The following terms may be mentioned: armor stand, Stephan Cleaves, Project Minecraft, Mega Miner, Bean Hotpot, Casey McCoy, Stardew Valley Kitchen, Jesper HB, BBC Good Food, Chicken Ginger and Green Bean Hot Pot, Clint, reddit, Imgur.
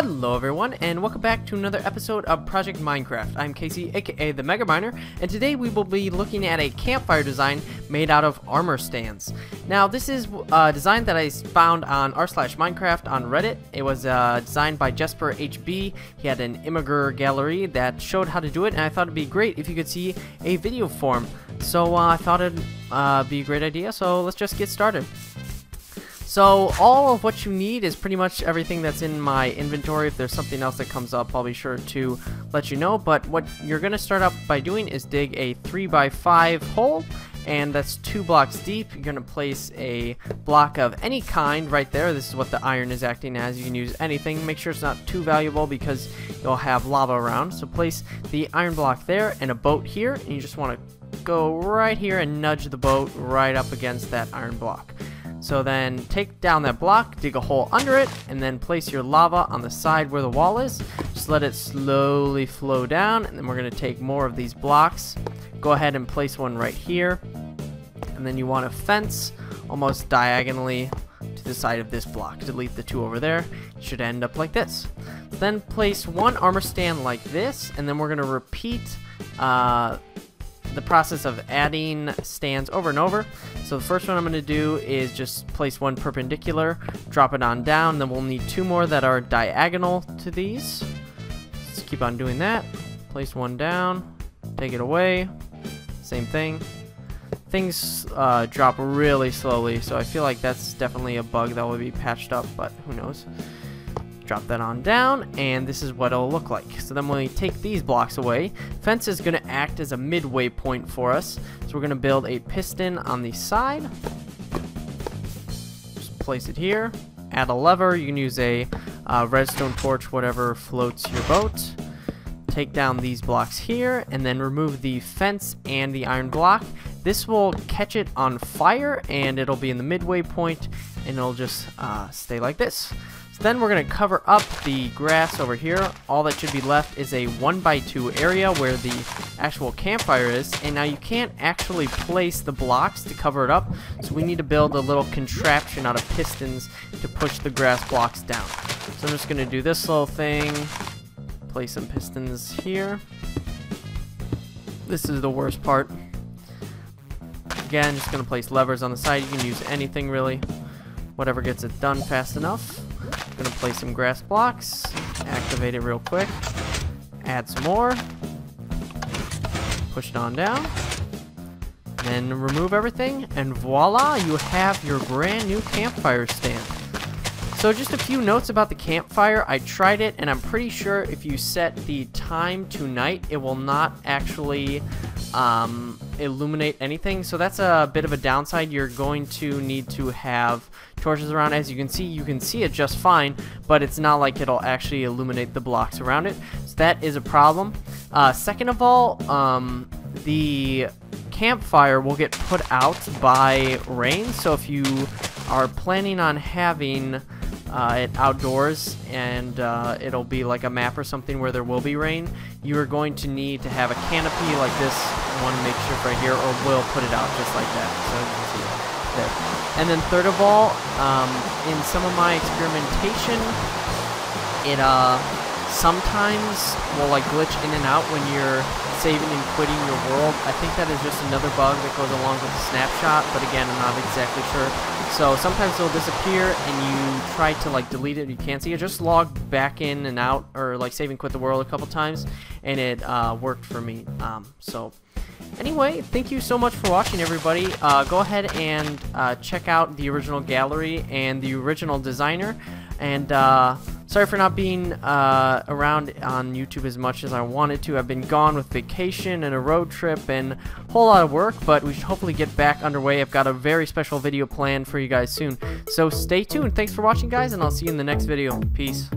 Hello everyone, and welcome back to another episode of Project Minecraft. I'm Casey, aka the Mega Miner, and today we will be looking at a campfire design made out of armor stands. Now this is a design that I found on r/Minecraft on Reddit. It was designed by Jesper HB. He had an Imgur gallery that showed how to do it, and I thought it'd be great if you could see a video form. So I thought it'd be a great idea, so let's just get started. So all of what you need is pretty much everything that's in my inventory. If there's something else that comes up, I'll be sure to let you know. But what you're going to start out by doing is dig a 3x5 hole, and that's 2 blocks deep. You're going to place a block of any kind right there. This is what the iron is acting as. You can use anything. Make sure it's not too valuable because you'll have lava around. So place the iron block there and a boat here, and you just want to go right here and nudge the boat right up against that iron block. So then take down that block, dig a hole under it, and then place your lava on the side where the wall is. Just let it slowly flow down, and then we're going to take more of these blocks. Go ahead and place one right here. And then you want to fence almost diagonally to the side of this block. Delete the two over there. It should end up like this. Then place one armor stand like this, and then we're going to repeat the process of adding stands over and over. So the first one I'm going to do is just place one perpendicular, drop it on down, then we'll need 2 more that are diagonal to these. Just keep on doing that. Place one down, take it away, same thing. Things drop really slowly, so I feel like that's definitely a bug that will be patched up, but who knows. Drop that on down, and this is what it'll look like. So then when we take these blocks away, fence is going to act as a midway point for us. So we're going to build a piston on the side. Just place it here. Add a lever. You can use a redstone torch, whatever floats your boat. Take down these blocks here, and then remove the fence and the iron block. This will catch it on fire, and it'll be in the midway point, and it'll just stay like this. So then we're going to cover up the grass over here. All that should be left is a 1x2 area where the actual campfire is. And now you can't actually place the blocks to cover it up, so we need to build a little contraption out of pistons to push the grass blocks down. So I'm just going to do this little thing. Place some pistons here. This is the worst part. Again, just going to place levers on the side. You can use anything really. Whatever gets it done fast enough. Gonna place some grass blocks, activate it real quick, add some more, push it on down, then remove everything, and voila, you have your brand new campfire stand. So just a few notes about the campfire. I tried it, and I'm pretty sure if you set the time to night, it will not actually illuminate anything, so that's a bit of a downside. You're going to need to have torches around. As you can see it just fine, but it's not like it'll actually illuminate the blocks around it, so that is a problem. Second of all, the campfire will get put out by rain, so if you are planning on having it outdoors and it'll be like a map or something where there will be rain, you are going to need to have a canopy like this one makeshift right here, or we'll put it out just like that. So you can see it there. And then third of all, in some of my experimentation, it sometimes will like glitch in and out when you're saving and quitting your world. I think that is just another bug that goes along with the snapshot, but again, I'm not exactly sure. So sometimes it'll disappear and you try to like delete it, you can't see it. Just log back in and out, or like save and quit the world a couple times, and it worked for me. So anyway, thank you so much for watching, everybody. Go ahead and check out the original gallery and the original designer, and sorry for not being around on YouTube as much as I wanted to. I've been gone with vacation and a road trip and a whole lot of work, but we should hopefully get back underway. I've got a very special video planned for you guys soon, so stay tuned. Thanks for watching, guys, and I'll see you in the next video. Peace.